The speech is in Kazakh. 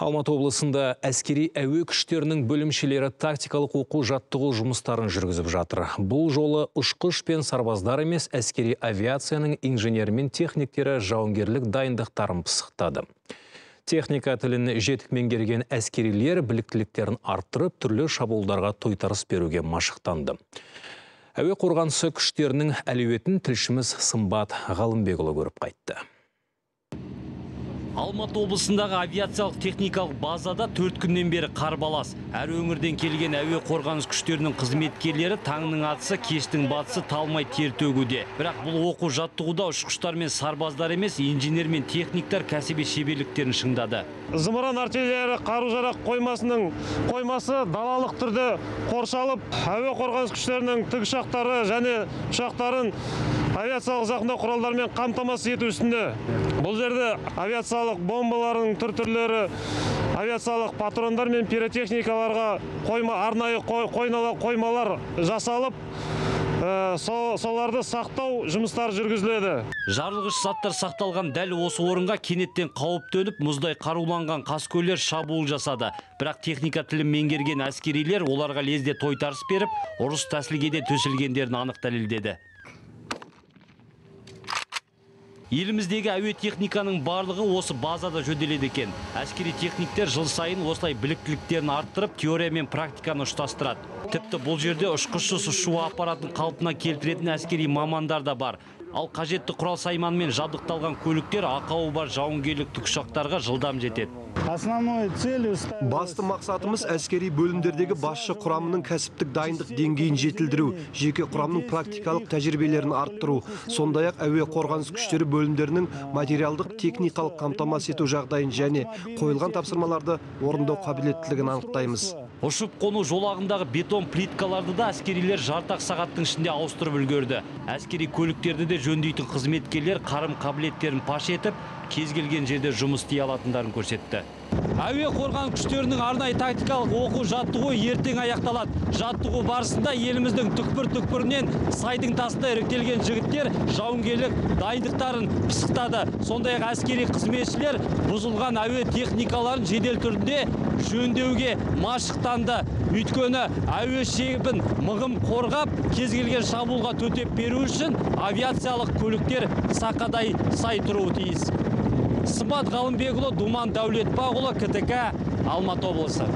Алматы облысында әскери әуе күштерінің бөлімшелері тактикалық оқу-жаттығу жұмыстарын жүргізіп жатыр. Бұл жолы ұшқыш пен сарбаздар емес, әскери авиацияның инженері мен техниктері жауынгерлік дайындықтарын пысықтады. Техника тілін жетік меңгерген әскерилер біліктіліктерін арттырып, түрлі шабуылдарға тойтарыс беруге машықтанды. Әуе қорғанысы күштерінің әлеуетін тілшіміз Сымбат Ғалымбекұлы көріп қайтты. Алматы облысындағы авиациялық техникалық базада 4 күннен бері қарбалас. Әр өңірден келген әуе қорғаныс күштерінің қызметкерлері таңның атысы, кештің батысы талмай тер төгуде. Бірақ бұл оқу жаттығуда ұшқыштар мен сарбаздар емес, инженер мен техниктер кәсіби шеберліктерін шыңдады. Зымыран артиллерия қару-жарақ қоймасы далалық түрде қоршалып, әуе қорғаныс күштерінің тікұшақтары және ұшақтарын авиациялық зақымдау құралдарымен қамтамасыз ету үстінде. Бұл жерде авиациялық бомбаларының түр-түрлері, авиациялық патрондар мен пиротехникаларға арнайы қоймалар жасалып, соларды сақтау жұмыстары жүргізіледі. Жарылғыш заттар сақталған дәл осы орынға кенеттен қауіп төніп, мұздай қаруланған қаскөйлер шабуыл жасады. Бірақ техника тілін меңгерген әскерилер оларға лезде тойтарыс беріп, ұрыс тәсілгеде төсілгендерін анық дәлелдеді. Еліміздегі әуе техниканың барлығы осы базада жөделеді екен. Әскери техниктер жыл сайын осылай біліктіліктерін арттырып, теория мен практиканы ұштастырады. Тіпті бұл жерде ұшқышсыз ұшу аппаратын қалпына келтіретін әскери мамандар да бар. Ал қажетті құрал сайманмен жабдықталған көліктер ақауы бар жауынгерлік тікұшақтарға жылдам жетеді. Басты мақсатымыз әскери бөлімдердегі басшы құрамының кәсіптік дайындық деңгейін жетілдіру, жеке құрамның практикалық тәжірибелерін арттыру, сондай-ақ әуе қорғаныс күштері бөлімдерінің материалдық техникалық қамтамасыз ету жағдайын және қойылған тапсырмаларды орындау қабілеттілігін анықтаймыз. Ұшып қону жолағындағы бетон плиткаларды да әскерилер жарты сағаттың ішінде ауыстырып үлгерді. Әскери көліктерді де жөндейтін қызметкерлер қарым қабілеттерін паш етіп, кез келген жерде жұмыс істей алатындарын көрсетті. Әуе қорғаныс күштерінің арнайы тактикалық оқу-жаттығуы ертең аяқталады. Жаттығу барысында еліміздің түкпір-түкпірінен сайдың тасында іріктелген жігіттер жауынгерлік дайындықтарын пысықтады. Сондай-ақ әскери қызметшілер бұзылған әуе техникаларын жедел түрде жөндеуге машықтанды. Өйткені әуе шебін мығым қорғап, кез келген шабуылға төтеп беру үшін авиациялық көліктер сақадай сай тұруы тиіс. Сымбат Ғалымбекұлы, Думан Дәулетбақұлы, КТК, Алматы облысы.